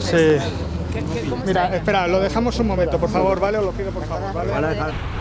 Sí. Mira, espera, lo dejamos un momento, por favor, ¿vale? Os lo pido, por favor, ¿vale?